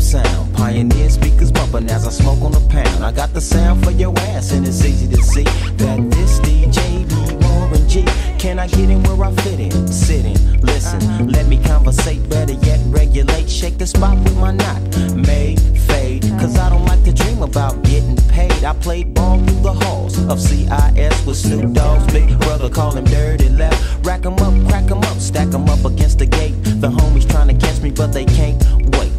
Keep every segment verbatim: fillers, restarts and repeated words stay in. sound. Pioneer speakers bumping as I smoke on the pound. I got the sound for your ass, and it's easy to see that this D J be Warren G. Can I get in where I fit in? Sit in, listen, uh-huh. Let me conversate, better yet regulate. Shake the spot with my knot, may fade, cause I don't like to dream about getting paid. I played ball through the halls of C I S with Snoop Dogg's big brother, call him Dirty Left. Rack 'em up, crack 'em up, stack 'em up against the gate. The homies trying to catch me, but they can't wait.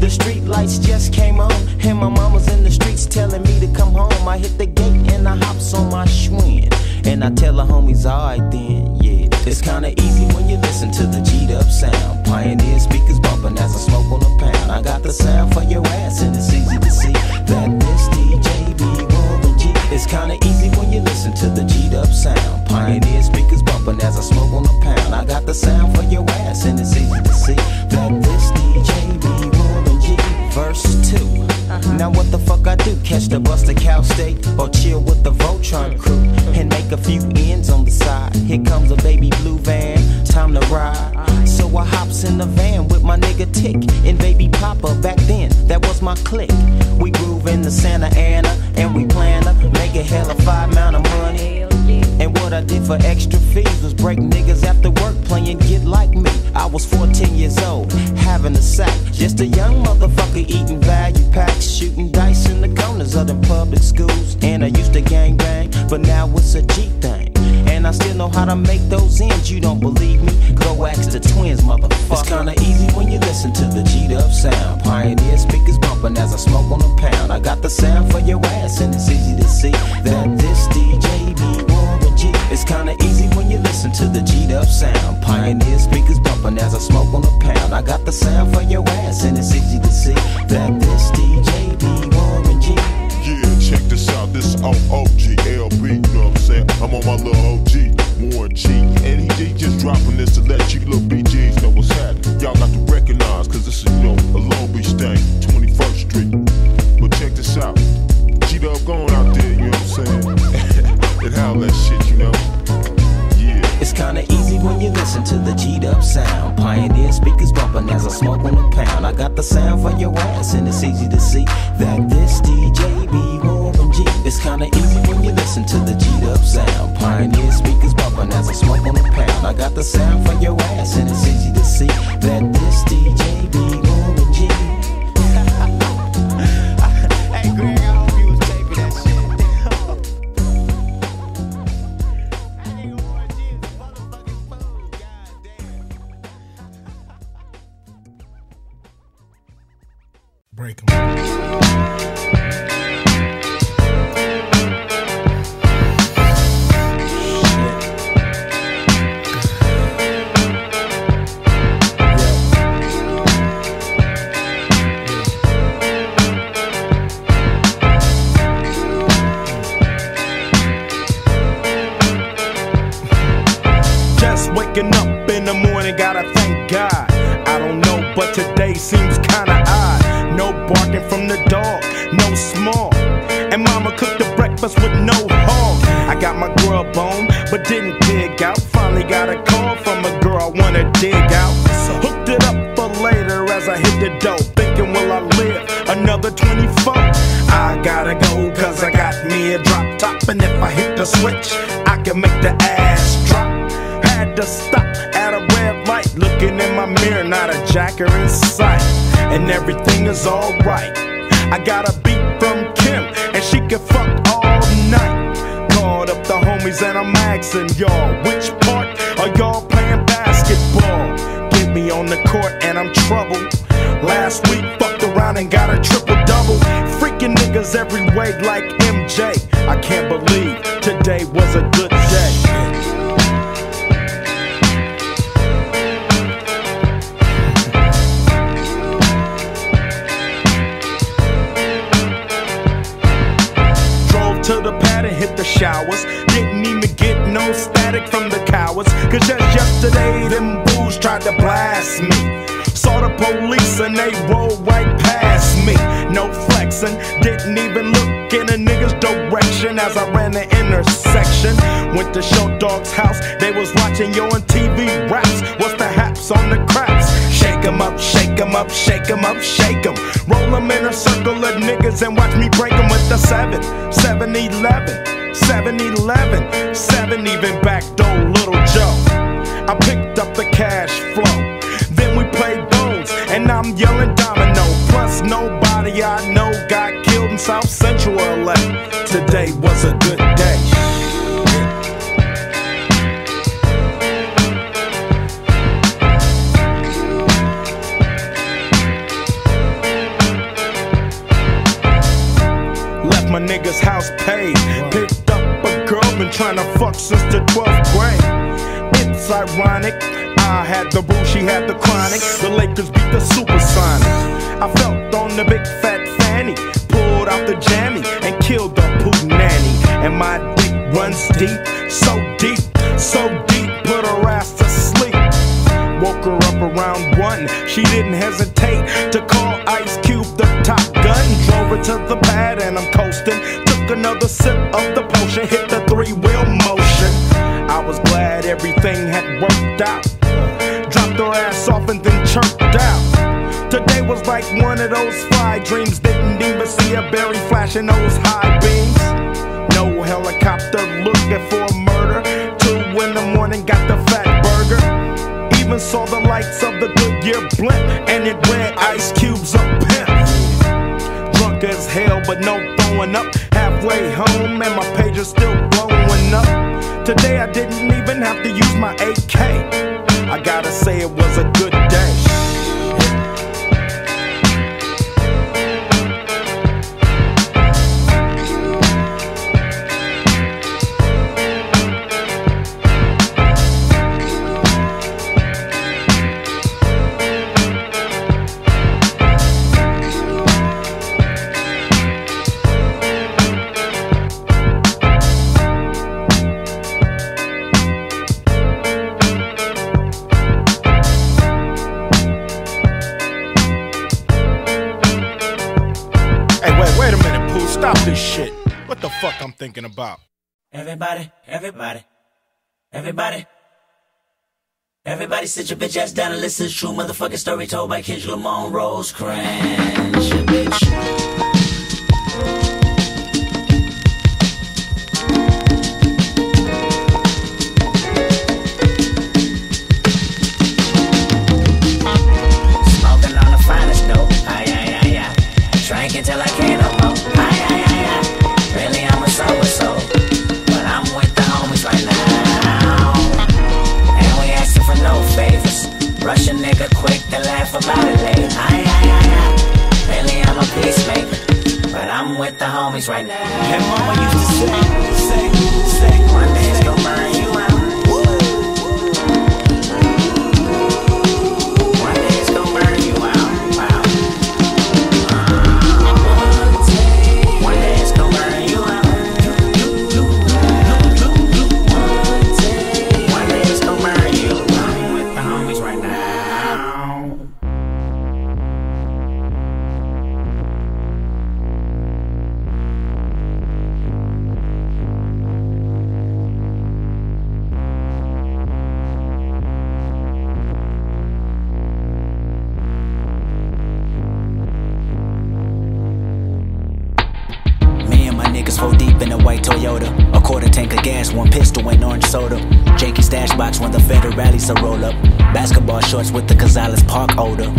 The street lights just came on, and my mama's in the streets telling me to come home. I hit the gate and I hops on my Schwinn, and I tell the homies, alright then, yeah. It's kinda easy when you listen to the G'd up sound. Pioneer speakers bumping as I smoke on the pound. I got the sound for your ass, and it's easy to see that this D J be Warren G. It's kinda easy when you listen to the G'd up sound. Pioneer speakers bumping as I smoke on the pound. I got the sound for your ass, and it's easy to see that this D J be Warren G. Verse two. Uh-huh. Now what the fuck I do? Catch the bus to Cal State or chill with the Voltron crew and make a few ends on the side. Here comes a baby blue van, time to ride. So I hops in the van with my nigga Tick and baby Papa. Back then, that was my clique. We groove in the Santa Ana and we plan to make a hell of five amount of money. And what I did for extra fees was break niggas after work playing Get Like Me. I was fourteen years old, having a sack. Just a young motherfucker eating value packs, shooting dice in the corners of them public schools. And I used to gang bang, but now it's a G thing. And I still know how to make those ends. You don't believe me? Go ask the twins, motherfucker. It's kinda easy when you listen to the G'd up sound. Pioneer speakers bumping as I smoke on the pound. I got the sound for your ass, and it's easy to see that this D J be Warren G. It's kinda easy when you listen to the G'd up sound. Pioneer speakers bumping as I smoke on the pound. I got the sound for your ass, and it's easy to see that this D J be Warren G. Yeah, check this out. This O O G L B, you know what I'm saying? I'm on my little O G, Warren G. And he just dropping this to let you little B Gs know what's happening. Y'all got to recognize, cause this is, you know, a Long Beach thing, twenty-first street. But check this out. G-Dub going out there, you know what I'm saying? And howl that shit, you know? Yeah. It's kinda easy when you listen to the G'd up sound. Pioneer speakers bumping as I smoke on the pound. I got the sound for your ass, and it's easy to see that this D J be Warren G. It's kinda easy when you listen to the G'd up sound. Pioneer speakers bumping as I smoke on the pound. I got the sound for your ass, and it's easy to see that this D J be Warren G. Hey, Greg, I hope you was taping that shit. I ain't Warren G is a motherfucking fool. Goddamn. Break 'em. Up in the morning, gotta thank God. I don't know, but today seems kinda odd. No barking from the dog, no small. And mama cooked the breakfast with no hog. I got my grub on, but didn't dig out. Finally got a call from a girl I wanna dig out. Hooked it up for later as I hit the dough. Thinking, will I live another twenty-four? I gotta go, cause I got me a drop top. And if I hit the switch, I can make the ass drop. Had to stop at a red light, looking in my mirror, not a jacker in sight. And everything is alright. I got a beat from Kim, and she can fuck all night. Called up the homies and I'm asking y'all, which part are y'all playing basketball? Get me on the court and I'm troubled. Last week fucked around and got a triple-double. Freaking niggas every way like M J. I can't believe today was a good day. To the pad and hit the showers. Didn't even get no static from the cowards, cause just yesterday them boos tried to blast me. Saw the police and they rolled right past me. No flexing, didn't even look in a nigga's direction as I ran the intersection. Went to Show Dog's house, they was watching yo on T V raps. What's the haps on the cracks? Shake 'em up, shake 'em up, shake 'em up, shake 'em. niggas and watch me break them with the seven, seven eleven, seven eleven, seven even back though Little Joe. I picked up the cash flow, then we played bones, and I'm yelling domino. Plus nobody I know got killed in South Central L A. Today was a good day. My nigga's house paid, picked up a girl, been tryna fuck since the twelfth grade. It's ironic, I had the boo, she had the chronic. The Lakers beat the Supersonics. I felt on the big fat fanny, pulled out the jammy and killed the poop nanny. And my dick runs deep, so deep, so deep, put her ass to sleep. Woke her up around one, she didn't hesitate to call Ice Cube the top gun. Drove her to the pad and I'm coasting. Took another sip of the potion, hit the three-wheel motion. I was glad everything had worked out. Dropped her ass off and then chirped out. Today was like one of those fly dreams. Didn't even see a berry flashing those high beams. No helicopter looking for a murder. Two in the morning, got the fat burger. Even saw the lights of the Goodyear blimp, and it went Ice Cube's a pimp. As hell, but no throwing up. Halfway home, and my page is still blowing up. Today, I didn't even have to use my A K. I gotta say, it was a good day. Stop this shit. What the fuck I'm thinking about? Everybody, everybody, everybody. Everybody sit your bitch ass down and listen to true motherfucking story told by Kendrick Lamar Rose Cringe, your bitch. Right now. And mama used to say, say, say, one day it's gonna burn you out. One day it's gonna burn you out. Wow. Uh, one day it's gonna burn you out. One day it's gonna burn you out. I'm with the homies right now. Toyota, a quarter tank of gas, one pistol and orange soda. Janky stash box when the federal rallies are roll up. Basketball shorts with the Gonzales Park odor.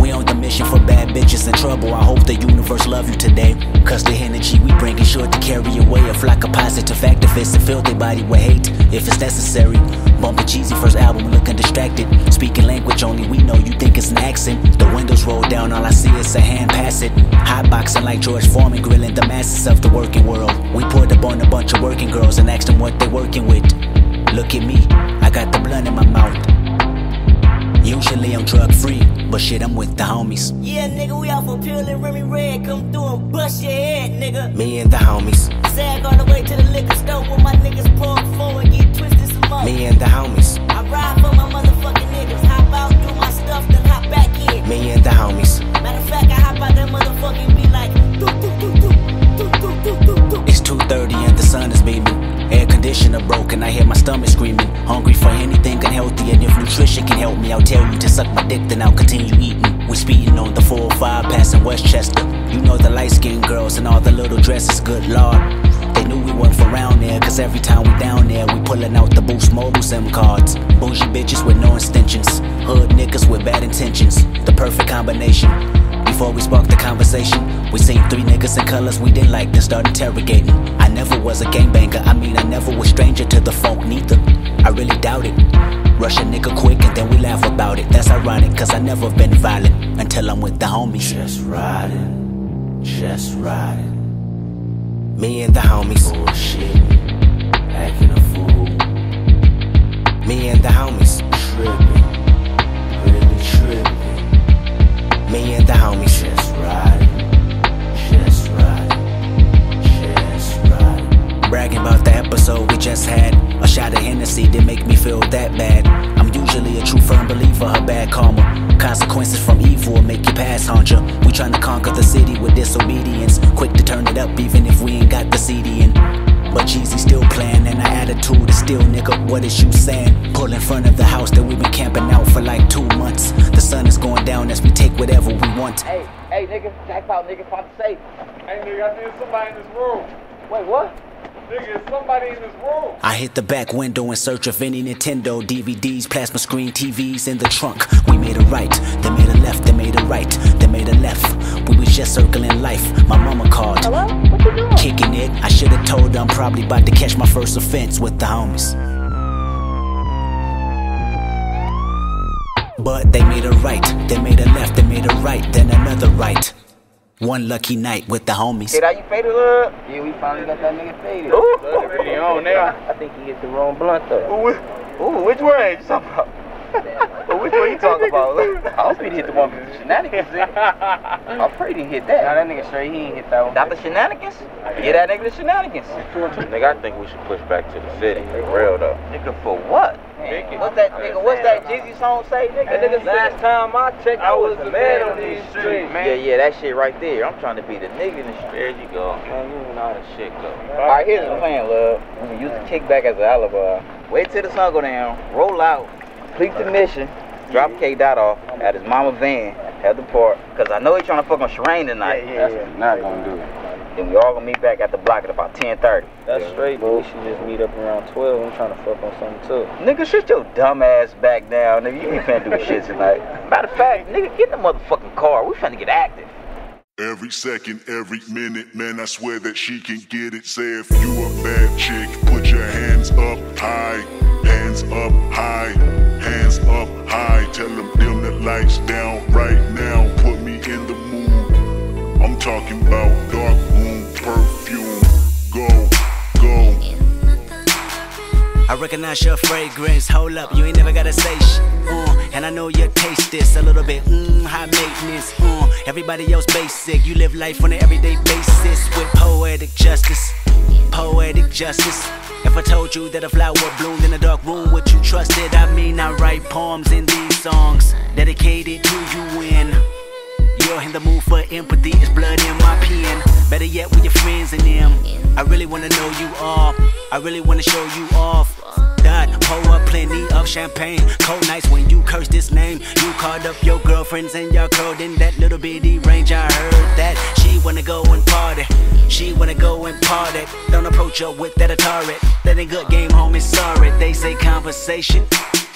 We on the mission for bad bitches in trouble. I hope the universe love you today. Cause the energy we bring is sure to carry away a flock of positive activists and fill their body with hate if it's necessary. Bumpin' cheesy first album, looking distracted. Speaking language only we know you think it's an accent. The windows roll down, all I see is a hand pass it. Hotboxing like George Foreman, grilling the masses of the working world. We poured up on a bunch of working girls and asked them what they working with. Look at me, I got the blunt in my mouth. Usually I'm drug free, but shit, I'm with the homies. Yeah, nigga, we out for Peel and Remy Red. Come through and bust your head, nigga. Me and the homies. Sag all the way to the liquor store with my niggas pulled forward, get twisted some more. Me and the homies. I ride for my motherfucking niggas. Hop out, do my stuff, then hop back in. Me and the homies. Matter of fact, I hop out that motherfucker and be like, do, do, do, do, do, do, do, do, do. It's two thirty and the sun is beaming. Air conditioner broke and I hear my stomach screaming. Hungry for anything unhealthy, and if nutrition can help me, I'll tell you to suck my dick, then I'll continue eating. We're speeding on the four oh five passing Westchester. You know the light-skinned girls and all the little dresses, good lord. They knew we weren't from around there, cause every time we down there, we pulling out the Boost Mobile SIM cards. Bougie bitches with no extensions, hood niggas with bad intentions, the perfect combination. Before we sparked the conversation, we seen three niggas in colors we didn't like, then started interrogating. I never was a gangbanger, I mean I never was stranger to the funk neither, I really doubt it. Rush a nigga quick and then we laugh about it, that's ironic cause I never been violent until I'm with the homies. Just riding, just riding, me and the homies. Bullshit, acting a fool, me and the homies. Trippin', really trippin', me and the homies. Just riding, just riding, just riding. Bragging about the episode we just had. A shot of Hennessy didn't make me feel that bad. I'm usually a true firm believer of bad karma. Consequences from evil will make you pass, aren't ya? We tryna conquer the city with disobedience, quick to turn it up even if we ain't got the C D in. But Jeezy still playing and our attitude is still, nigga, what is you saying? Pull in front of the house that we been camping out for like two months. The sun is going down as we take whatever we want. Hey, hey nigga, jackpot nigga, fuck safe. Hey nigga, I think somebody in this room. Wait, what? Nigga, somebody in this room. I hit the back window in search of any Nintendo, D V Ds, plasma screen, T Vs in the trunk. We made a right, then made a left, then made a right, then made a left. We was just circling life, my mama called. Hello? What you doing? Kicking it, I should've told her I'm probably about to catch my first offense with the homies. But they made a right, then made a left, then made a right, then another right. One lucky night with the homies. Hey, how you faded up? Yeah, we finally got that nigga faded. Ooh, he on now. I think he hit the wrong blunt though. Ooh, ooh, which one are you talking about? Well, which one you talking about? I hope he hit the one with the shenanigans in. I'm afraid he hit that. Nah, that nigga straight, he ain't hit that one. Not the shenanigans? Yeah, that nigga the shenanigans. Nigga, I think we should push back to the city. For real though. Nigga, for what? Man, what's that nigga? What's that Jeezy song say, nigga? That nigga, last time I checked, I was the man on these streets, man. Yeah, yeah, that shit right there. I'm trying to be the nigga in the street. There you go. Man, you know how the shit go. All right, here's the plan, love. We can use the kickback as an alibi. Wait till the sun go down. Roll out. Complete the mission. Drop K Dot off at his mama van at the park. Cause I know he trying to fuck on Shereen tonight. Yeah, yeah, yeah. That's not gonna do it. And we all gonna meet back at the block at about ten thirty. That's yeah, straight, bro. We should just meet up around twelve. I'm trying to fuck on something too. Nigga, shut your dumb ass back down, nigga. You ain't finna do shit tonight. Matter of fact, nigga, get in the motherfucking car. We finna get active. Every second, every minute, man, I swear that she can get it. Say if you a bad chick, put your hands up high. Hands up high, hands up high. Tell them dim the lights down right now. Put me in the mood. I'm talking about dark mood. Perfume, go, go. I recognize your fragrance, hold up, you ain't never gotta say shit. Mm, and I know you taste this a little bit, mmm, high maintenance. Mm, everybody else basic, you live life on an everyday basis with poetic justice, poetic justice. If I told you that a flower bloomed in a dark room, would you trust it? I mean, I write poems in these songs, dedicated to you in. You're in the mood for empathy, it's blood in my pen. Better yet with your friends and them. I really wanna know you all, I really wanna show you off. Dot, pour up plenty of champagne. Cold nights when you curse this name. You called up your girlfriends and y'all curled in that little bitty range. I heard that she wanna go and party, she wanna go and party. Don't approach her with that Atari, that ain't good game, homie, sorry. They say conversation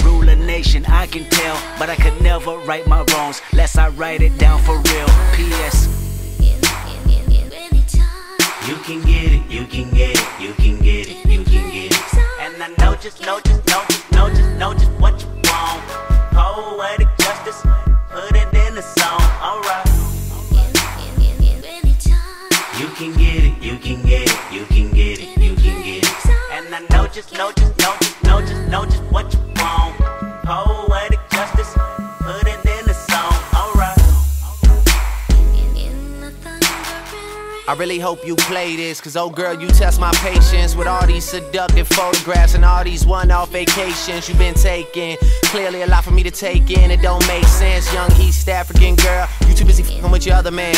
rule a nation, I can tell, but I could never right my wrongs lest I write it down for real. P S You can get it, you can get it, you can get it, you can get it. And I know just, know just, know just, know just, know just what you want. Poetic justice, put it in a song, alright. You can get it, you can get it, you can get it, you can get it. And I know just, know just, know just, know just, know just what you want. Poetic justice, put it in a song, alright. I I really hope you play this, cause oh girl, you test my patience with all these seductive photographs and all these one-off vacations you've been taking. Clearly a lot for me to take in, it don't make sense. Young East African girl, you too busy f***ing with your other man.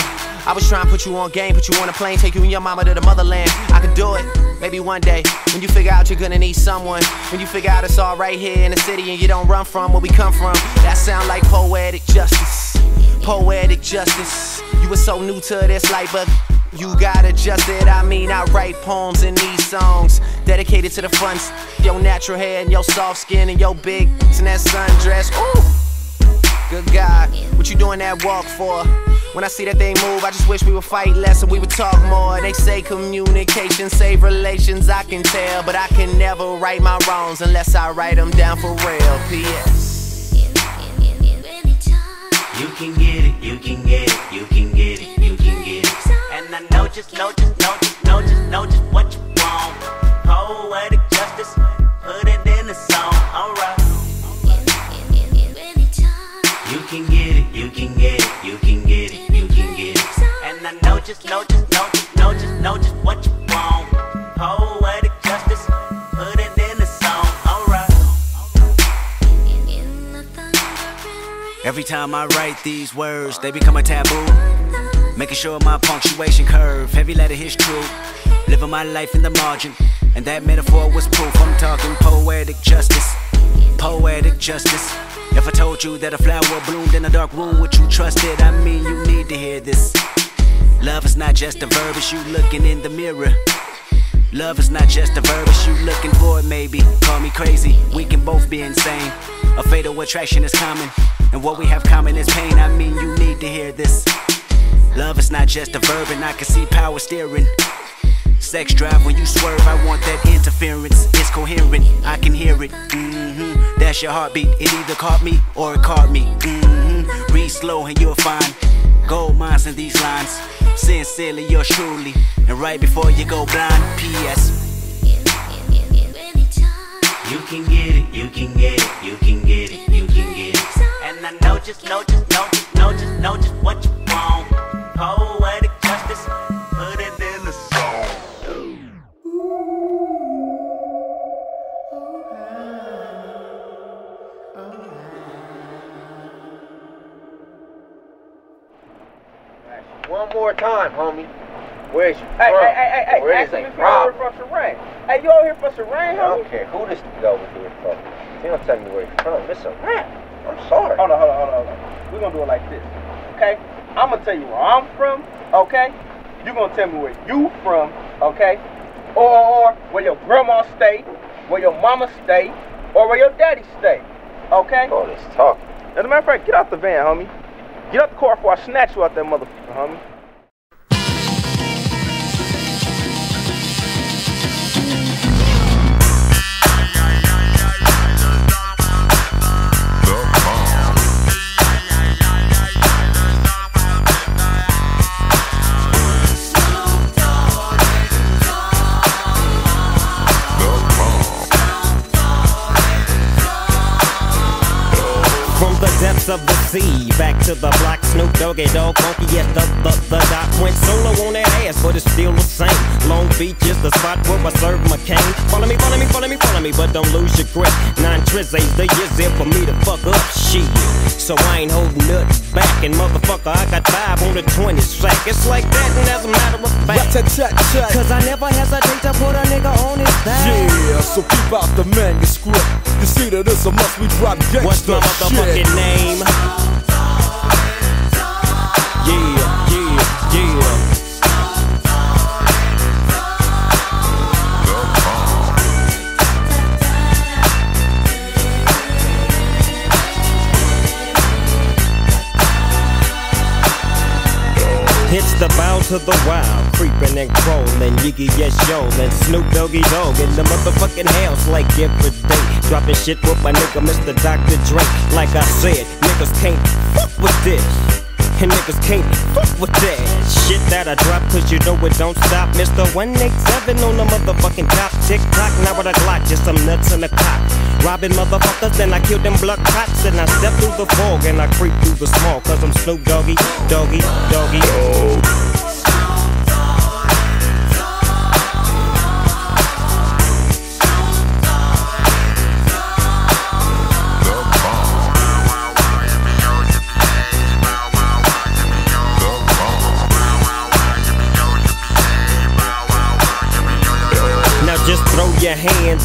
I was trying to put you on game, put you on a plane, take you and your mama to the motherland. I could do it, maybe one day, when you figure out you're gonna need someone. When you figure out it's all right here in the city and you don't run from where we come from. That sound like poetic justice, poetic justice. You were so new to this life, but you got adjusted. I mean, I write poems in these songs dedicated to the fun, your natural hair and your soft skin and your big and that sundress. Ooh, good God, what you doing that walk for? When I see that they move, I just wish we would fight less and we would talk more. They say communication save relations, I can tell, but I can never right my wrongs unless I write them down for real. P S You can get it, you can get it, you can get it, you can get it. And I know just, know just, know just, know just, know just what you want. Poetic justice, put it in a song, alright. You can get it, you can get it, you can get it, you can get it. And I know just, know just, know just, know just, know just what you want. Poetic justice, put it in a song, alright. Every time I write these words, they become a taboo. Making sure my punctuation curve, every letter hits true. Living my life in the margin, and that metaphor was proof. I'm talking poetic justice, poetic justice. If I told you that a flower bloomed in a dark room, would you trust it? I mean, you need to hear this. Love is not just a verb, it's you looking in the mirror. Love is not just a verb, it's you looking for it maybe. Call me crazy, we can both be insane. A fatal attraction is common, and what we have common is pain. I mean, you need to hear this. Love is not just a verb, and I can see power steering. Sex drive when you swerve, I want that interference. It's coherent, I can hear it. Mm-hmm. That's your heartbeat, it either caught me or it caught me. Mm-hmm. Read slow and you'll find gold mines in these lines. Sincerely, yours truly, and right before you go blind. P S You can get it, you can get it, you can get it, you can get it. And I know just, know just, know just, know just, know just what you want. Poetic justice, put it in the song. One more time, homie. Where is you from? Hey, hey, hey, hey, where is they from? Hey, you over here for Serene, homie? I don't care who this nigga over here from. He don't tell me where he's from. It's a rap. I'm sorry. Hold on, hold on, hold on, hold on. We're gonna do it like this, okay? I'm gonna tell you where I'm from, okay? You're gonna tell me where you from, okay? Or, or where your grandma stayed, where your mama stayed, or where your daddy stayed, okay? All this talking. As a matter of fact, get out the van, homie. Get out the car before I snatch you out that motherfucker, homie. Of the sea, back to the block, Snoop Dogg, Dogg, funky as the, the, the dot. Went solo on that ass, but it's still the same. Long Beach is the spot where I serve my cane. Follow me, follow me, follow me, follow me, but don't lose your grip. Nine trips ain't the years there for me to fuck up shit. So I ain't holding nuts back, and motherfucker, I got five on the twenty sack. It's like that, and as a matter of fact, cause I never hesitate to put a nigga on his back. Yeah, so keep out the manuscript. You see that it's a must we drop gangsta. What's my motherfucking shit name? Yeah, yeah, yeah. It's the bow to the wild, creeping and crawling, yiggy yes yo, and Snoop Doggy Dogg in the motherfucking house like every day, dropping shit with my nigga Mister Doctor Dre. Like I said, niggas can't fuck with this. And niggas can't fuck with that shit that I drop, cause you know it don't stop. Mister one eight seven on the motherfucking top. Tick tock, now with a Glock, just some nuts in the cock. Robbing motherfuckers, then I kill them blood cops. And I step through the fog and I creep through the small, cause I'm Snoop Doggy, Doggy, Doggy. Oh.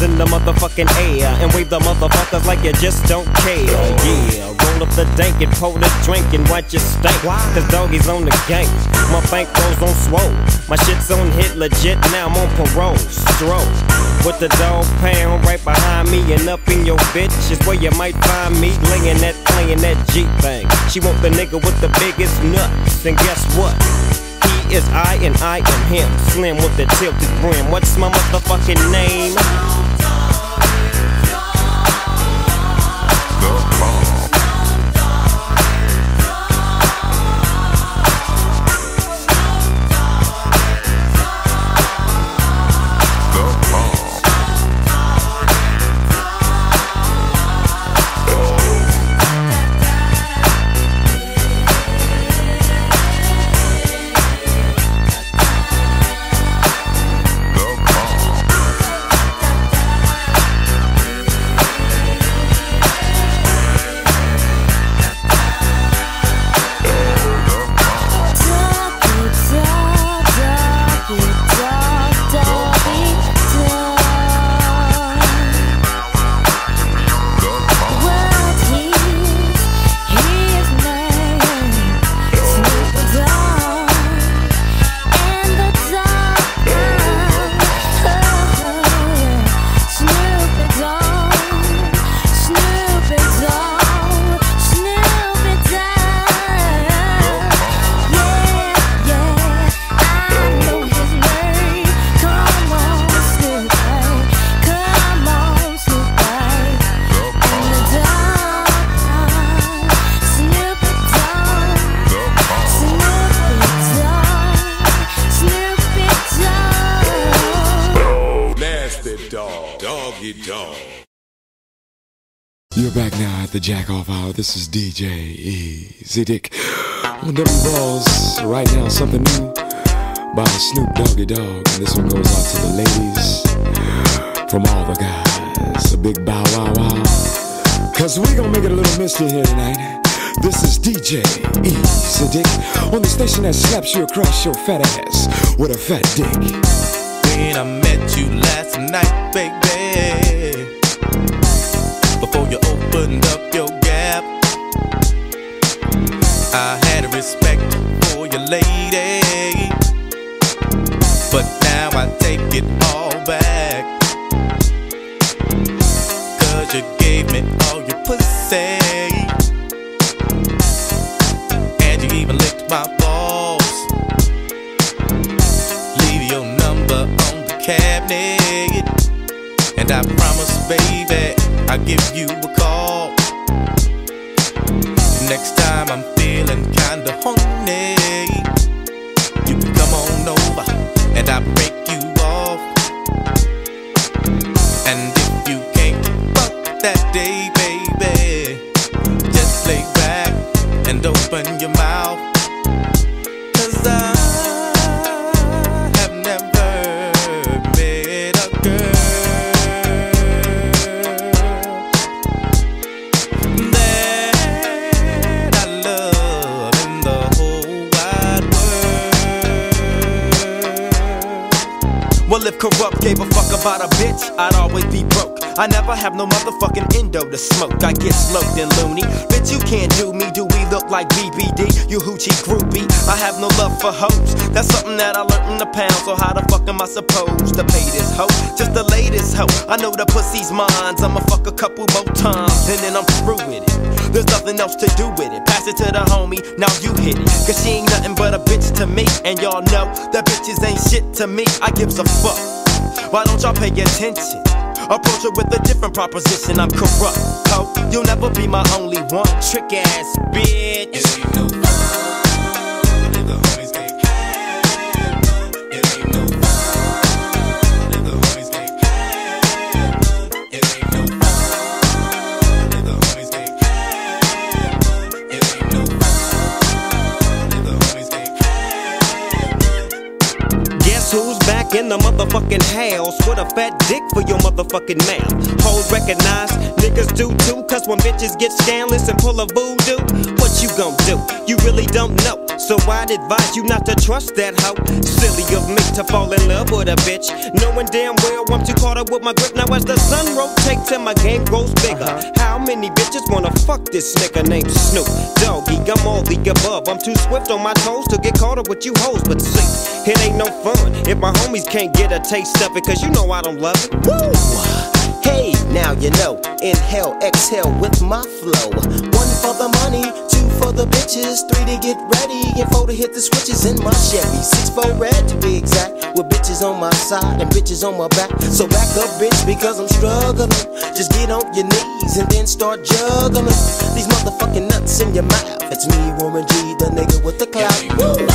hands in the motherfucking air and wave the motherfuckers like you just don't care. Yeah, roll up the dank and pour the drink and watch it stink. Cause doggies on the gang, my bank rolls on swole. My shit's on hit legit, now I'm on parole. Stroke with the dog pound right behind me, and up in your bitch is where you might find me laying that, playing that G-Funk. She want the nigga with the biggest nuts, and guess what? He is I and I am him. Slim with the tilted brim. What's my motherfucking name? You're back now at the Jack-Off Hour. This is D J Easy Dick on them balls. Right now, something new by Snoop Doggy Dogg. And this one goes out to the ladies from all the guys. A big bow wow wow. Cause we gonna make it a little mystery here tonight. This is D J Easy Dick on the station that slaps you across your fat ass with a fat dick. When I met you last night, baby, before you opened up your gap, I had respect for your lady, but now I take it all back, cause you gave me all your pussy, and you even licked my balls. Leave your number on the cabinet, and I promise, baby, I'll give you a call. Next time I'm feeling kinda horny, you can come on over and I'll break you off. And if you can't fuck that day, baby, just lay back and open your mouth. Cause I corrupt, gave a fuck about a bitch, I'd always be broke. I never have no motherfucking endo to smoke. I get smoked and loony. Bitch, you can't do me. Do we look like B B D? You hoochie groupie. I have no love for hoes. That's something that I learned in the pound. So how the fuck am I supposed to pay this hoe? Just the latest hoe. I know the pussy's mines. I'ma fuck a couple more times and then I'm through with it. There's nothing else to do with it. Pass it to the homie. Now you hit it. Cause she ain't nothing but a bitch to me. And y'all know that bitches ain't shit to me. I gives a fuck. Why don't y'all pay attention? Approach her with a different proposition. I'm corrupt, ho. You'll never be my only one. Trick ass bitch. It ain't no fun in the homies they had fun. It ain't no fun in the homies they had fun. It ain't no fun in the homies they had fun. It ain't no fun in the homies they had fun. Guess who's back in the motherfucking house with a fat dick for your motherfucking mouth? Hoes recognize, niggas do too, cause when bitches get scandalous and pull a voodoo, what what you gon' do? You really don't know, so I'd advise you not to trust that hoe. Silly of me to fall in love with a bitch, knowing damn well I'm too caught up with my grip. Now as the sun rotates and my game grows bigger, uh-huh. How many bitches wanna fuck this nigga named Snoop Doggy? I'm all the above, I'm too swift on my toes to get caught up with you hoes. But see, it ain't no fun if my homies can't get a taste of it, cause you know I don't love it. Woo! Hey, now you know, inhale, exhale with my flow. One for the money, two for the bitches, three to get ready, and four to hit the switches in my Chevy. Six for red to be exact, with bitches on my side and bitches on my back. So back up, bitch, because I'm struggling. Just get on your knees and then start juggling these motherfucking nuts in your mouth. It's me, Warren G, the nigga with the clout. Woo!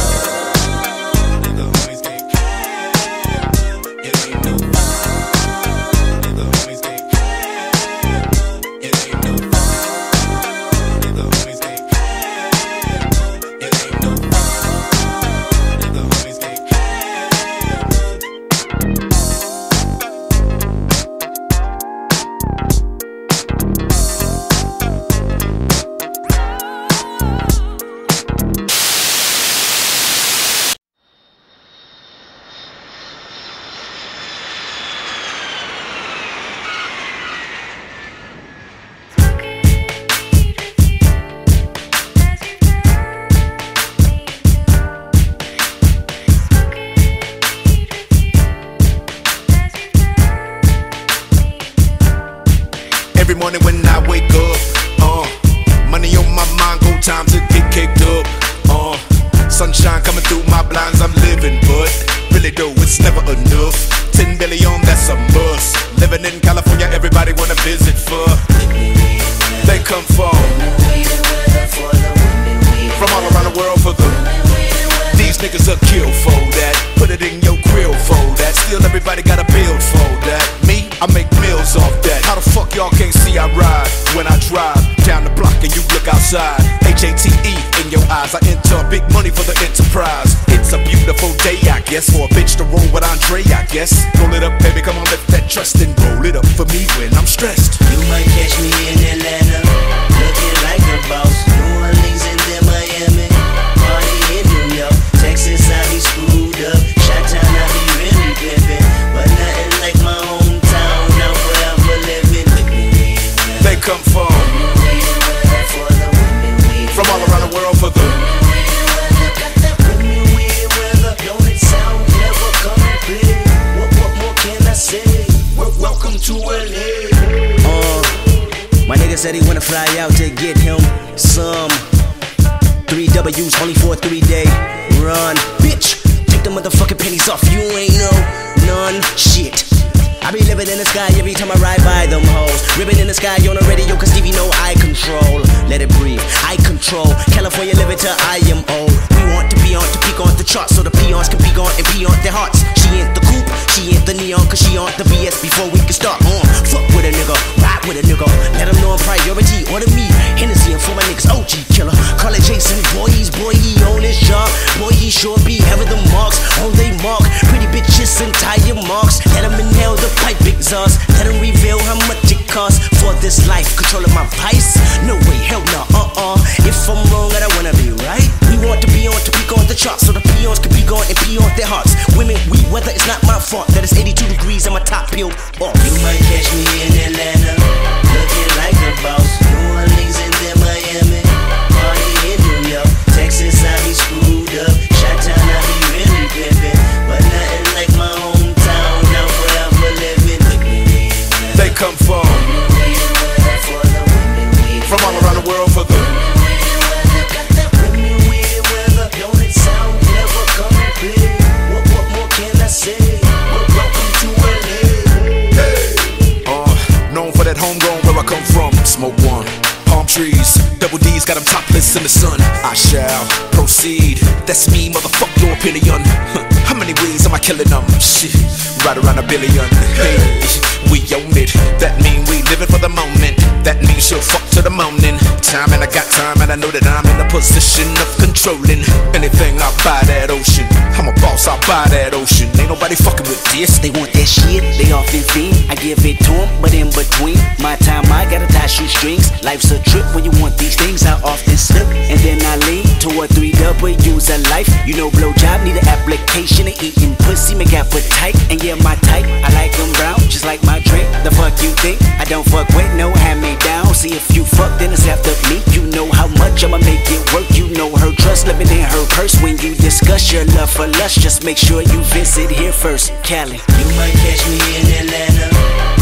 Life's a trip when you want these things. I often slip, and then I lean toward three W's of life. You know, blowjob need an application, and eating pussy make appetite. And yeah, my type, I like them brown, just like my drink. The fuck you think? I don't fuck with no hand me down. See, if you fuck, then it's after me. You know how much I'ma make it work. You know her trust, living in her purse. When you discuss your love for lust, just make sure you visit here first, Cali. You might catch me in Atlanta,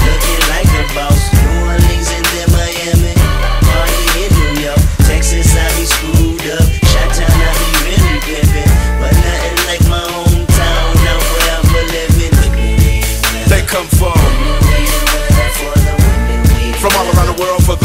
looking like a boss. New Orleans and then Miami, party in New York. Texas, I be screwed up. Chi-town, I be really pimping, but nothing like my hometown. Now forever living. They come from from all around the world for the.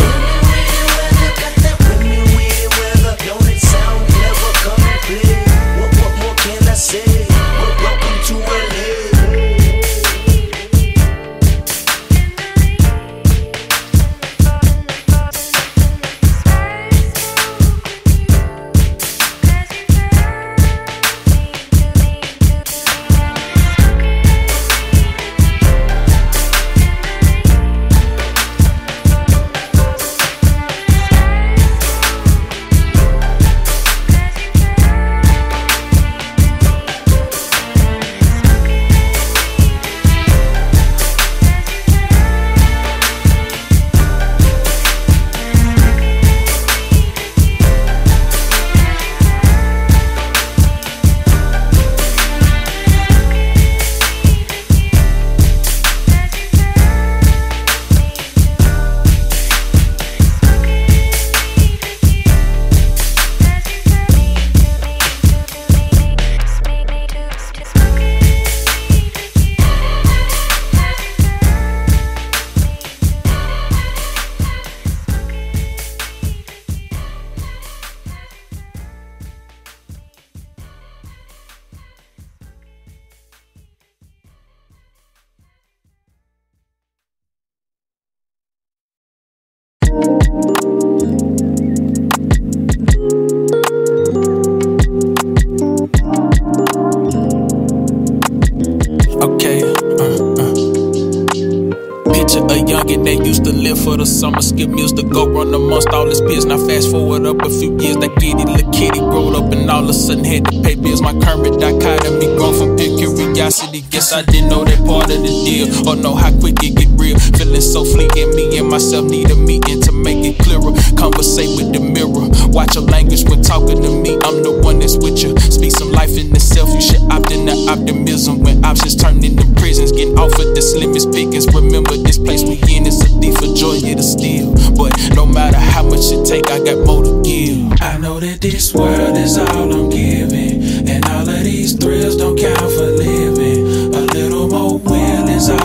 I didn't know that part of the deal, or know how quick it get real. Feeling so fleeting, me and myself need a meeting to make it clearer. Conversate with the mirror, watch your language when talking to me. I'm the one that's with you. Speak some life in itself, you should opt into optimism. When options turn into prisons, getting offered the slimmest pickings. Remember this place we in is a thief of joy, yeah, to steal. But no matter how much it take, I got more to give. I know that this world is all I'm giving, and all of these thrills don't count for living.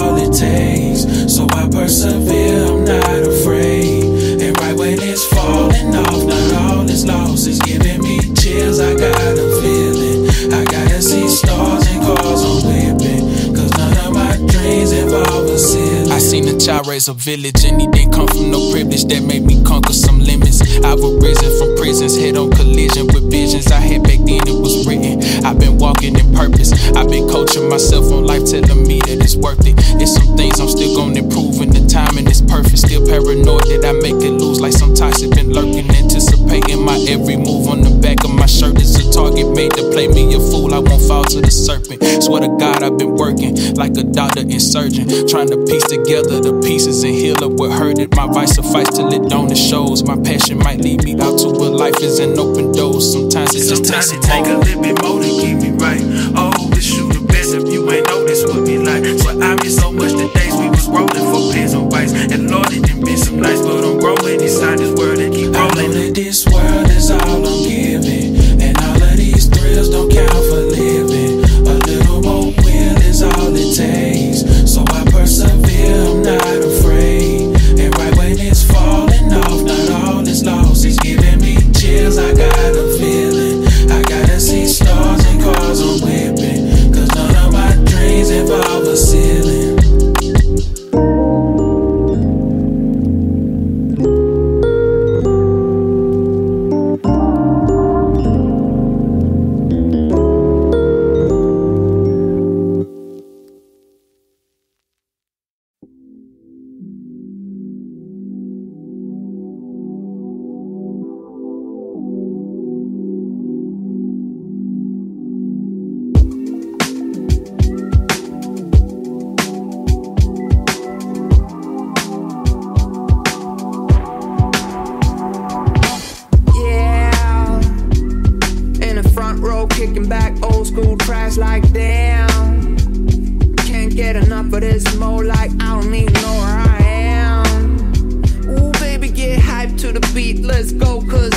All it takes, so I persevere, I'm not afraid. And right when it's falling off, not all is lost. It's giving me chills, I got a feeling. I gotta see stars and cars on whipping, cause none of my dreams involve a ceiling. I seen a child raise a village, and he didn't come from no privilege. That made me conquer some limits. I've arisen from prisons, head on collision with visions I had back then, it was written. I've been walking in purpose, I've been coaching myself on life, telling me that it's worth it. There's some things I'm still gonna improve, and the timing is perfect. Still paranoid that I make it loose, like some toxic been lurking, anticipating my every move. On the back of my shirt is a target made to play me a fool, I won't fall to the serpent. Swear to God I've been working like a doctor and surgeon, trying to piece together the pieces and heal up what hurted. My vice suffice till it don't, it shows. My passion might lead me out to what life is an open door. Sometimes it just takes a little bit more to get me right. Always shoot the best if you ain't know this would be like. So I miss so much the days we was rolling for pins and whites. And Lord, it done been some nights, but I'm growing inside this world and keep rolling. I know that this world is all I'm giving, and all of these thrills don't count for living. A little more will is all it takes, so I persevere, I'm not afraid. And right when it's falling off, not all is lost. It's giving me chills, I got a feeling. I gotta see stars and cars on whipping, cause none of my dreams involve a ceiling.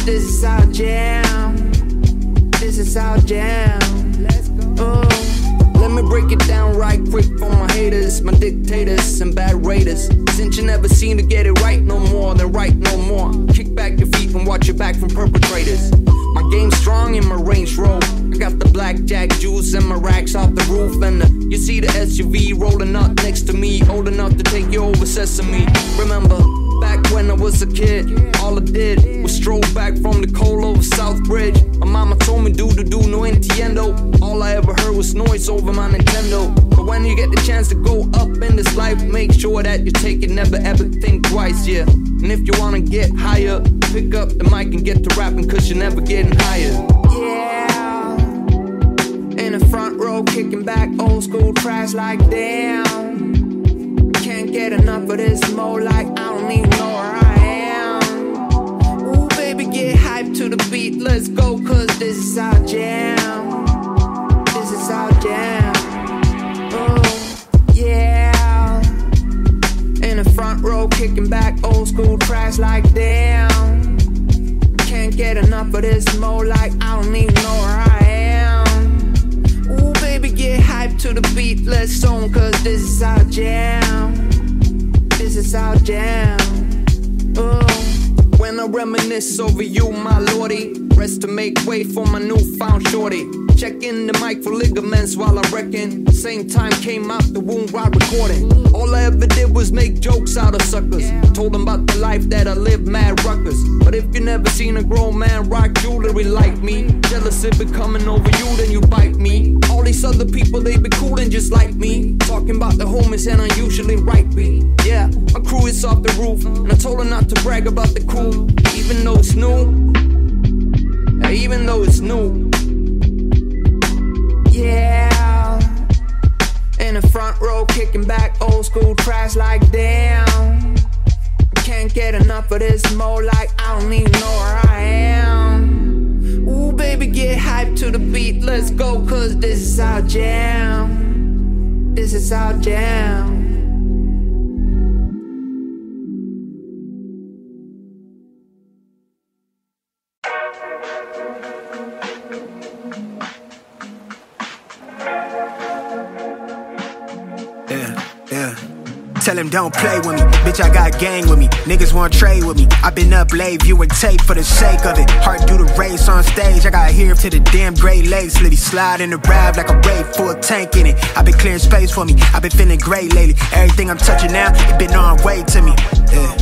This is our jam. This is our jam. Let's go. Let me break it down right quick for my haters, my dictators, and bad raiders. Since you never seem to get it right no more, then right no more. Kick back your feet and watch your back from perpetrators. My game's strong and my range roll. I got the blackjack juice and my racks off the roof. And uh, you see the S U V rolling up next to me, old enough to take you over Sesame. Remember, back when I was a kid, all I did was stroll back from the coal over Southbridge. My mama told me do to do no entiendo. All I ever heard was noise over my Nintendo. But when you get the chance to go up in this life, make sure that you take it, never ever think twice, yeah. And if you wanna get higher, pick up the mic and get to rapping, cause you're never getting higher. Yeah. In the front row, kicking back old school trash like damn. Can't get enough of this mo, like I don't even know where I am. Ooh, baby, get hyped to the beat, let's go, cause this is our jam. This is our jam. Oh, yeah. In the front row, kicking back old school trash like damn. Can't get enough of this mo, like I don't even know where I am. Ooh, baby, get hyped to the beat, let's zone, cause this is our jam. This is our jam. Ooh. When I reminisce over you, my lordy, rest to make way for my newfound shorty. Checking the mic for ligaments while I reckon. Same time came out the womb while recording. All I ever did was make jokes out of suckers. Told them about the life that I lived, mad ruckers. But if you never seen a grown man rock jewelry like me, jealousy becoming over you, then you bite me. All these other people, they be coolin' just like me. Talking about the homies and unusually right beat. Yeah, my crew is off the roof, and I told her not to brag about the crew. Even though it's new, even though it's new. Yeah. In the front row, kicking back old school trash like damn. Can't get enough of this mo, like I don't even know where I am. Ooh, baby, get hyped to the beat, let's go, cause this is our jam. This is our jam. Tell him don't play with me, bitch, I got gang with me. Niggas wanna trade with me, I been up late viewing tape for the sake of it. Heart do the race on stage, I got here to the damn great lakes. Liddy slide in the ride like a wave full tank in it. I been clearing space for me, I been feeling great lately. Everything I'm touching now, it been on way to me, yeah.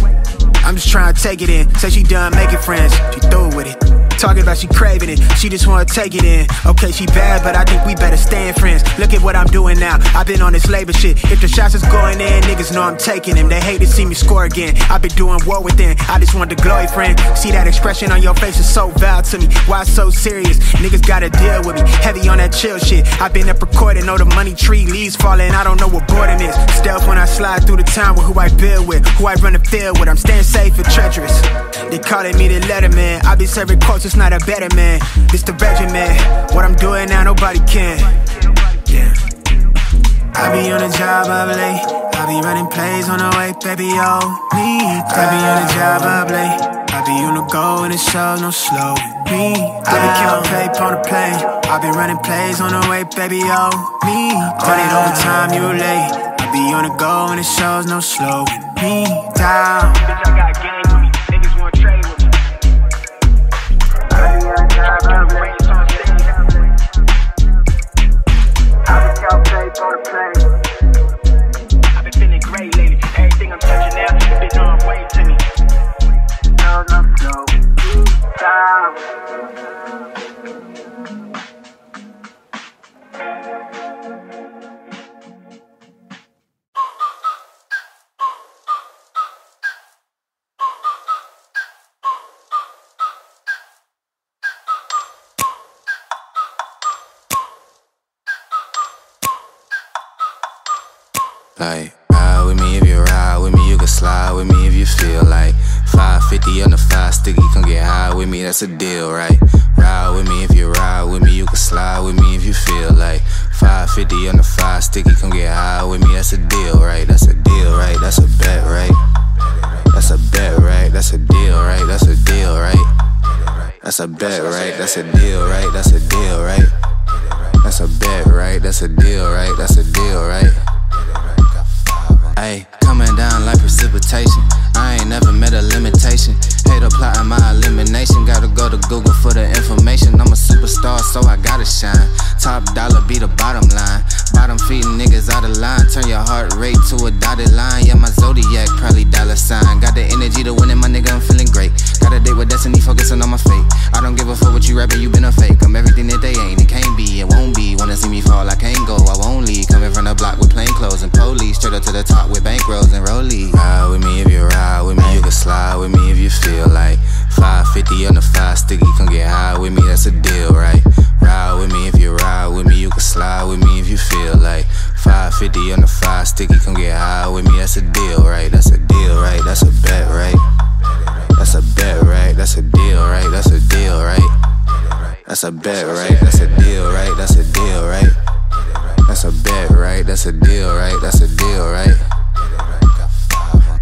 I'm just trying to take it in. Say she done making friends, she through with it. Talking about she craving it, she just wanna take it in. Okay, she bad, but I think we better stand friends. Look at what I'm doing now, I've been on this labor shit. If the shots is going in, niggas know I'm taking them. They hate to see me score again, I've been doing war within. I just want the glory, friend. See that expression on your face is so vile to me. Why so serious? Niggas gotta deal with me. Heavy on that chill shit, I've been up recording. Know the money tree, leaves falling, I don't know what boredom is. Stealth when I slide through the town with who I build with, who I run the field with. I'm staying safe and treacherous. They calling me the letterman, I be serving quotes. It's not a better man, it's the regiment. What I'm doing now, nobody can. Yeah. I be on the job up late, I be running plays on the way, baby, yo, me. I be on the job up late, I be on the go and it shows no slow. Me, I be counting tape on the plane, I be running plays on the way, baby, yo, me. Run it over time, you late, I be on the go and it shows no slow. Me down. Bitch, I got game with me, niggas wanna trade with me. I've been feeling great lately. Everything I'm touching now, it's been on way to me. No, no, no. Like, ride with me if you ride with me, you can slide with me if you feel like. Five fifty on the five sticky, come get high with me, that's a deal, right? Ride with me if you ride with me, you can slide with me if you feel like. Five fifty on the five sticky, come get high with me, that's a deal, right? That's a deal, right? That's a bet, right? That's a bet, right? That's a deal, right? That's a deal, right? That's a bet, right? That's a deal, right? That's a deal, right? That's a bet, right? That's a deal, right? That's a deal, right? Ayy, coming down like precipitation. I ain't never met a limitation. Hate applying my elimination. Gotta go to Google for the information. I'm a superstar, so I gotta shine. Top dollar be the bottom line. Bottom feeding niggas out of line. Turn your heart rate to a dotted line. Yeah, my zodiac probably dollar sign. Got the energy to win it, my nigga, I'm feeling great. Got a date with destiny, focusing on my fate. I don't give a fuck what you rapping, you been a fake. I'm everything that they ain't, it can't be, it won't be. Wanna see me fall, I can't go, I won't leave. Coming from the block with plain clothes and police. Straight up to the top with bankrolls and rollies. Ride with me if you ride with me, you can slide with me if you feel like. Five fifty on the five sticky, come get high with me, that's a deal, right? Ride with me if you ride with me, you can slide with me if you feel like. Five fifty on the five sticky, come get high with me, that's a deal, right? That's a deal, right? That's a bet, right? That's a bet, right? That's a deal, right? That's a deal, right? That's a bet, right? That's a deal, right? That's a deal, right? That's a bet, right? That's a deal, right? That's a deal, right?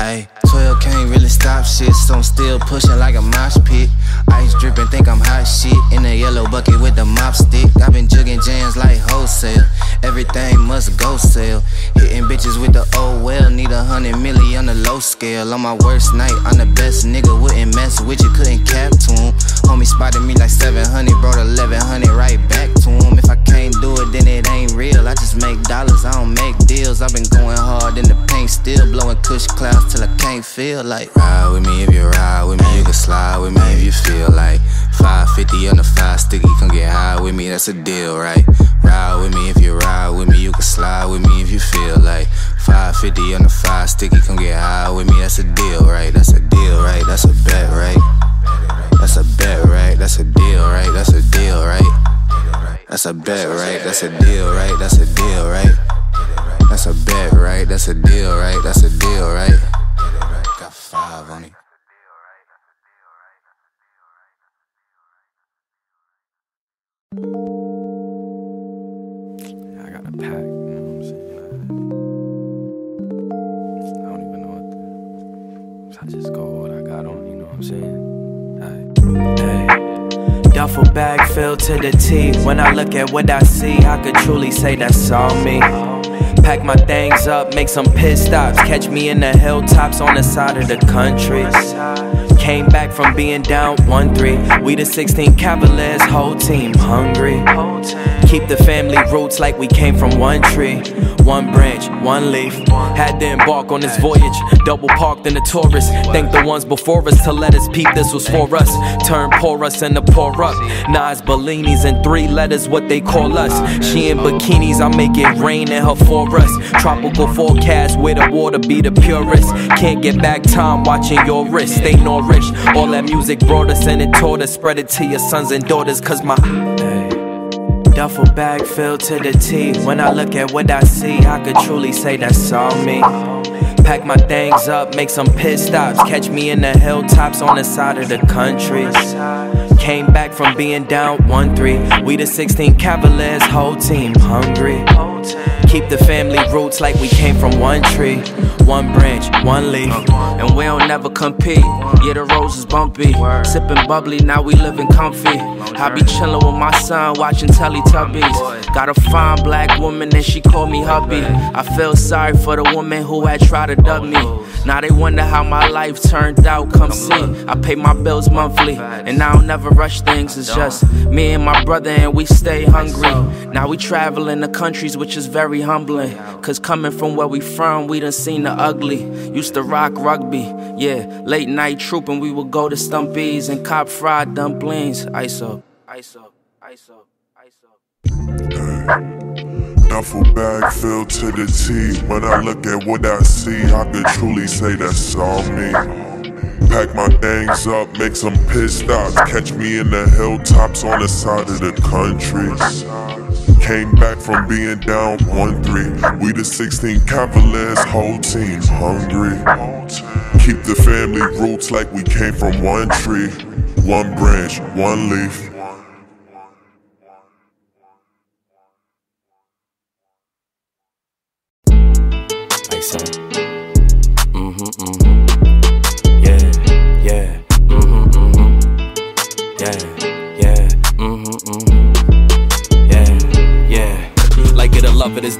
Ayy, twelve can't really stop shit, so I'm still pushing like a mosh pit. Ice dripping, think I'm hot shit, in a yellow bucket with the mop stick. I've been jugging jams like wholesale, everything must go sell. Hitting bitches with the oh well, need a hundred million on the low scale. On my worst night, I'm the best nigga, wouldn't mess with you, couldn't cap to him. Homie spotted me like seven hundred, brought eleven hundred right back to him. If I can't do it, then it ain't real, I just make dollars, I don't make deals. I've been going hard in the paint, still blowing cush clouds till I can't feel like. Ride with me if you ride with me, you can slide with me if you feel like. Five fifty on the five sticky, come get high with me, that's a deal, right? Ride with me if you ride with me, you can slide with me if you feel like. Five fifty on the five sticky, come get high with me, that's a deal, right? That's a deal, right? That's a bet, right? That's a bet, right? That's a deal, right? That's a deal, right? That's a bet, right? That's a deal, right? That's a deal, right? That's a bet, right? That's a deal, right? That's a deal, right? Got five on it. I got a pack, you know what I'm saying? I don't even know what to do. I just go what I got on, you know what I'm saying? All right. Hey. Duffel bag filled to the T. When I look at what I see, I could truly say that's all me. Pack my things up, make some pit stops. Catch me in the hilltops on the side of the country. Came back from being down one three. We the sixteen Cavaliers, whole team hungry. Keep the family roots like we came from one tree. One branch, one leaf. Had to embark on this voyage. Double parked in the Taurus. Thank the ones before us to let us peep this was for us. Turn porous into pour up. Nas, Bellinis and three letters what they call us. She in bikinis, I make it rain in her for us. Tropical forecast where the water be the purest. Can't get back time watching your wrist. Stay nourished. All that music brought us and it taught us. Spread it to your sons and daughters cause my... Duffel bag filled to the T. When I look at what I see, I could truly say that's all me. Pack my things up, make some pit stops. Catch me in the hilltops on the side of the country. Came back from being down one three. We the sixteen Cavaliers, whole team hungry. Keep the family roots like we came from one tree. One branch, one leaf. And we don't never compete. Yeah, the roads is bumpy. Sippin' bubbly, now we livin' comfy. I be chillin' with my son, watchin' Teletubbies. Got a fine black woman and she call me hubby. I feel sorry for the woman who had tried to dub me. Now they wonder how my life turned out, come see. I pay my bills monthly, and I don't never rush things. It's just me and my brother and we stay hungry. Now we travelin' the countries, which is very humbling. Cause coming from where we from, we done seen the ugly. Used to rock rugby, yeah, late night trooping. We would go to Stumpy's and cop fried dumplings. I S O, I S O, I S O, I S O. Duffel bag filled to the T. When I look at what I see, I could truly say that's all me. Pack my things up, make some pit stops. Catch me in the hilltops on the side of the country. Came back from being down one three. We the sixteen Cavaliers, whole team hungry. Keep the family roots like we came from one tree. One branch, one leaf. I said, mm-hmm, mm-hmm. Yeah, yeah, mm-hmm, mm-hmm. Yeah.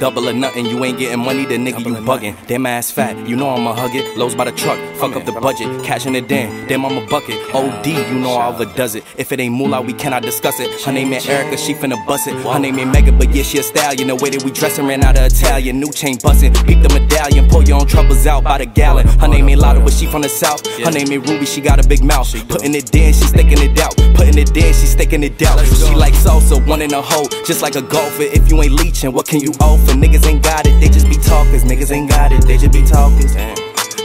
double or nothing. You ain't getting money, the nigga you bugging. Damn ass fat, you know I'ma hug it. Lows by the truck, fuck up the budget. Cash in the den, damn I'ma bucket. O D, you know I overdoes it. If it ain't moolah, we cannot discuss it. Her name ain't Erica, she finna bust it. Her name ain't Megan, but yeah, she a stallion. The way that we dressin' ran out of Italian. New chain bustin', peep the medallion. Pull your own troubles out by the gallon. Her name ain't Lotta, but she from the south. Her name ain't Ruby, she got a big mouth. Puttin' it in, she stickin' it out. Puttin' it in, she stickin' it out. She like salsa, one in a hole, just like a golfer. If you ain't leechin', what can you offer? Niggas ain't got it, they just be talkers. Niggas ain't got it, they just be talkers.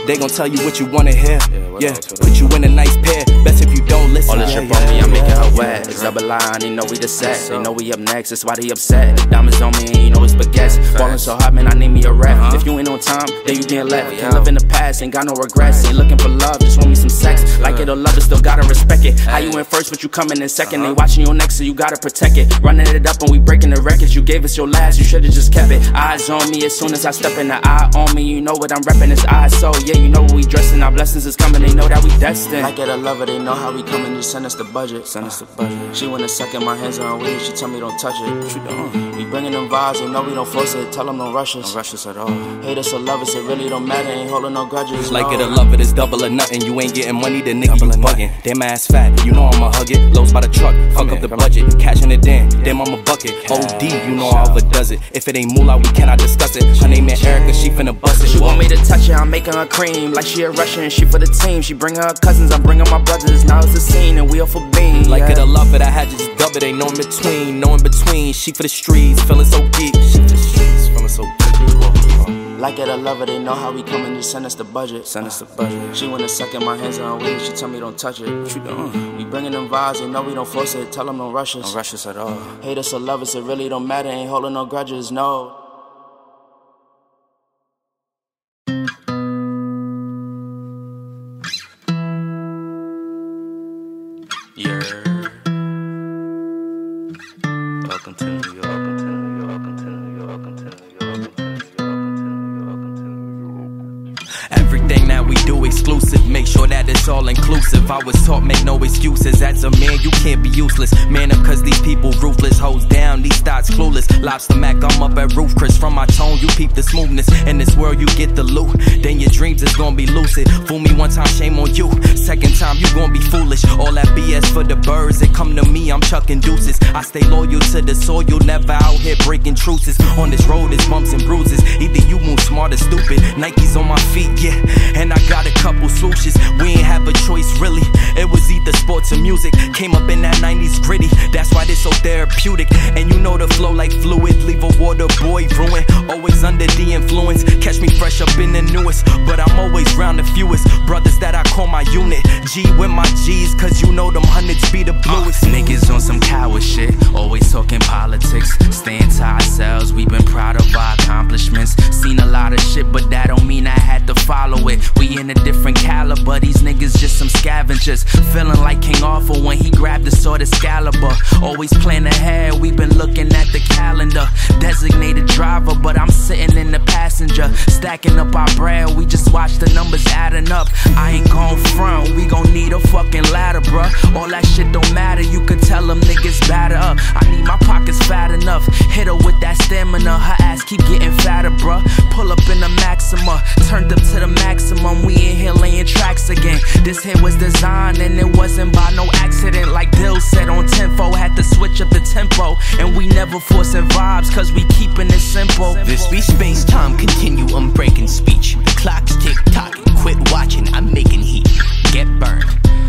They gon' tell you what you wanna hear. Yeah, put you in a nice pair. Best if you don't listen. All this shit on me, I'm making her wet. It's double line, they know we the set. They know we up next, that's why they upset. The diamonds on me, and you know it's baguettes. Ballin' so hot, man, I need me a rep. If you ain't on time, then you getting left. Can't live in the past, ain't got no regrets. Ain't looking for love, just want me some sex. Like it or love it, still gotta respect it. How you in first, but you coming in second. They watching your neck, so you gotta protect it. Running it up, and we breaking the records. You gave us your last, you should've just kept it. Eyes on me, as soon as I step in the eye on me, you know what I'm repping. It's eyes, so yeah. You know what we dressin', our blessings is coming, they know that we destined. Like it or love it, they know how we comin', you send us the budget. Send us the budget. She wanna suck in my hands on weed, she tell me don't touch it. What you doing? We bringin' them vibes, they know we don't force it, tell them don't rush us. Don't rush us at all. Hate us or love us, it really don't matter, ain't holdin' no grudges. Like it or love it, it's double or nothing, you ain't gettin' money, the nigga you buggin'. Damn ass fat, you know I'ma hug it, lows by the truck, fuck up the budget. Cash in the den, damn I'ma bucket. O D, you know I overdoes it, if it ain't moolah, we cannot discuss it. Her name ain't Erica, she finna bust it. She want me to touch it, I'm making her cream. Like she a Russian, she for the team. She bring her cousins, I'm bringing my brothers. Now it's a scene and we all for beans. Yeah. Like it or love it, I had to just dub it. Ain't no in between, no in between. She for the streets, feeling so geek. She for the streets, feeling so geek. Like it or love it, they know how we coming. You send us the budget, send us the budget. She wanna suck in my hands on weed. She tell me don't touch it. What you doing? We bringing them vibes, they know we don't force it. Tell them don't rush us, don't rush us at all. Hate us or love us, it really don't matter. Ain't holding no grudges, no. Yeah. Welcome to New York, welcome to New York, welcome to New York, welcome to New York, welcome to New York, welcome to New York. Everything that we do exclusive, make sure that it's all inclusive. I was taught make no excuses. As a man, you can't be useless. Man up, cause these people ruthless. Hoes down, these thoughts clueless. Lobster Mac, I'm up at Roof Chris. From my tone, you peep the smoothness. In this world, you get the loot, then your dreams is gonna be lucid. Fool me one time, shame on you. Second time, you gon' be foolish. All that B S for the birds, it come to me, I'm chucking deuces. I stay loyal to the soil, never out here breaking truces. On this road, it's bumps and bruises. Either you move smart or stupid. Nike's on my feet, yeah, and I got a couple swooshes. We ain't have a choice, really. It was either sports or music. Came up in that nineties gritty, that's why this so therapeutic. And you know the flow like fluid, leave a water boy ruined. Always under the influence, catch me fresh up in the newest. But I'm always round the fewest brothers that I call my unit. G with my G's, cause you know them hundreds be the bluest. uh, Niggas on some coward shit, always talking politics. Staying to ourselves, we been proud of our accomplishments. Seen a lot of shit, but that don't mean I had to follow it. We in a different caliber, these niggas just some scavengers. Feeling like King Arthur when he grabbed the sword Excalibur. Always plan ahead, we been looking at the calendar. Designated driver, but I'm sitting in the passenger. Stacking up our bread, we just watch the numbers adding up. I ain't gon' front, we gon' need a fucking ladder, bruh. All that shit don't matter, you can tell them niggas batter up. I need my pockets fat enough, hit her with that stamina. Her ass keep getting fatter, bruh. Pull up in the Maxima, turned up to the maximum. We in here laying tracks again. This hit was designed and it wasn't by no accident. Like Dill said on Tenfo, had to switch up the tempo. And we never forcing vibes, cause we keeping it simple. This be space time continuum, breaking speech. The clock's tick tocking, quit watching, I'm making heat. Get burned,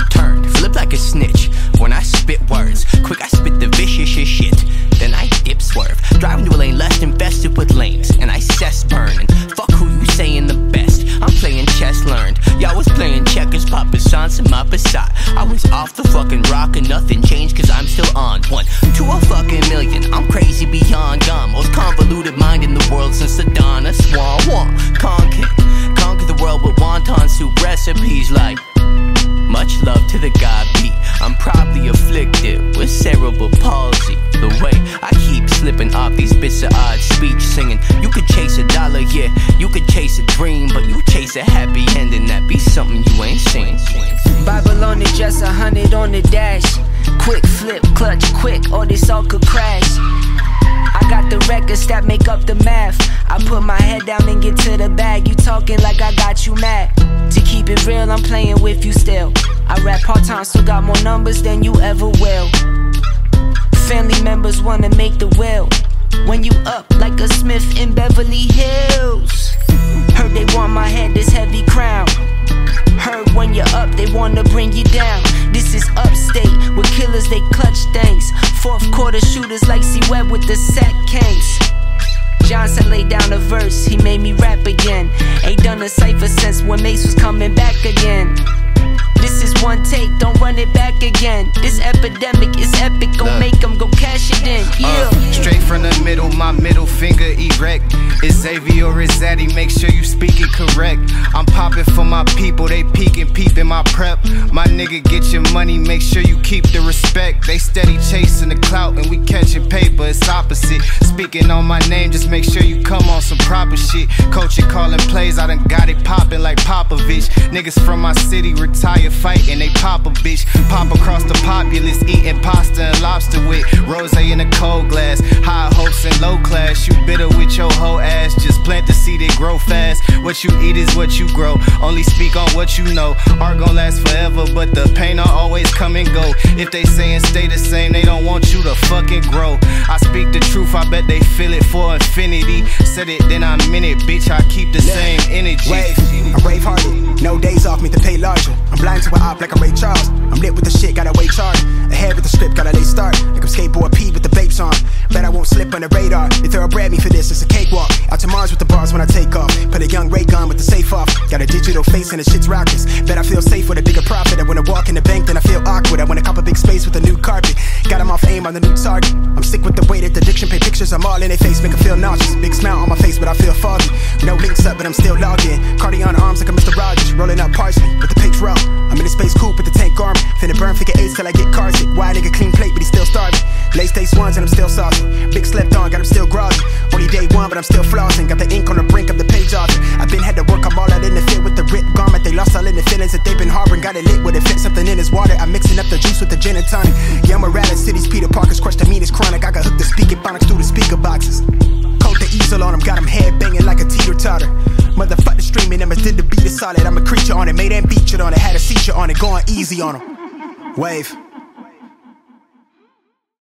turned, flip like a snitch. When I spit words, quick I spit the vicious shit. Then I dip swerve, driving to a lane less infested with lanes. And I cess burning, fuck who you saying the best. I'm playing chess learned, y'all was playing checkers, popping sons in my Passat. I was off the fucking rock and nothing changed cause I'm still on. One to a fucking million, I'm crazy beyond gone. Most convoluted mind in the world since the dawn of Swan. One conquer, conquer the world with wonton soup recipes like much love to the God beat. I'm probably afflicted with cerebral palsy. The way I keep slipping off these bits of odd speech, singing you could chase a dollar, yeah, you could chase a dream, but you chase a happy ending, that be something you ain't seen. Bible on the dress, a hundred on the dash. Quick flip, clutch, quick, or this all could crash. I got the records that make up the math. I put my head down and get to the bag. You talking like I got you mad. To keep it real, I'm playing with you still. I rap part-time, so got more numbers than you ever will. Family members wanna make the will. When you up like a Smith in Beverly Hills. Heard they want my head, this heavy crown. Heard when you're up, they wanna bring you down. This is upstate, with killers they clutch things. Fourth quarter shooters like C-Web with the sack case. Johnson laid down a verse, he made me rap again. Ain't done a cypher since when Mace was coming back again. This is one take, don't run it back again. This epidemic is epic, gon' make them go cash it in. Yeah. Uh, straight from the middle, my middle finger erect. It's Xavier or it's Zaddy, make sure you speak it correct. I'm popping for my people, they peeking, peeping my prep. My nigga, get your money, make sure you keep the respect. They steady chasing the clout and we catching paper, it's opposite. Speaking on my name, just make sure you come on some proper shit. Coaching, calling plays, I done got it popping like Popovich. Niggas from my city retire fight and they pop a bitch. Pop across the populace, eating pasta and lobster with rosé in a cold glass. High hopes and low class, you bitter with your whole ass. Just plant the seed, it grow fast. What you eat is what you grow. Only speak on what you know. Art gon' last forever, but the pain will always come and go. If they saying stay the same, they don't want you to fucking grow. I speak the truth, I bet they feel it for infinity. Said it, then I meant it, bitch, I keep the same energy. Wave, I'm brave-hearted, no days off me to pay larger. I'm blind to an op like I'm Ray Charles. I'm lit with the shit, gotta wait charge. Ahead with the script, gotta late start. Like I'm skateboard P with the vapes on. Bet I won't slip on the radar. They thoroughbred me for this, it's a cakewalk. Out to Mars with the bars when I take off. Put a young Ray gun with the safe off. Got a digital face and the shit's rockets. Bet I feel safe with a bigger profit. I wanna walk in the bank, then I feel awkward. I wanna cop a big space with a new carpet. Got him off aim on the new target. I'm sick with the way that the diction paint pictures. I'm all in their face, make them feel nauseous. Big smile on my face, but I feel foggy. No links up, but I'm still logged in. Cardi on arms like I'm Mister Rogers. Rolling up parsley with the paper roll. I'm in a space coupe with the tank arm. Finna burn figure eights till I get car sick. Why nigga clean plate, but he still starving. Lace day swans and I'm still saucy. Big slept on, got him still groggy. Only day one, but I'm still flossing. Got the ink on the brink of the page off. I've been had to work, I'm all out in the fit with the ripped garment. They lost all in the feelings that they've been harboring. Got it lit with it, fit something in his water. I'm mixing up the juice with the gin and tonic. Yeah, I'm a rat in cities, Peter Parker's crushed the meanest chronic. I got hooked to speaking phonics through the speaker boxes. Coat the easel on him, got him head banging like a teeter-totter. Motherfucker streaming, Emma's did the beat is solid. I'm a creature on it, made and featured on it. Had a seizure on it, going easy on him. Wave.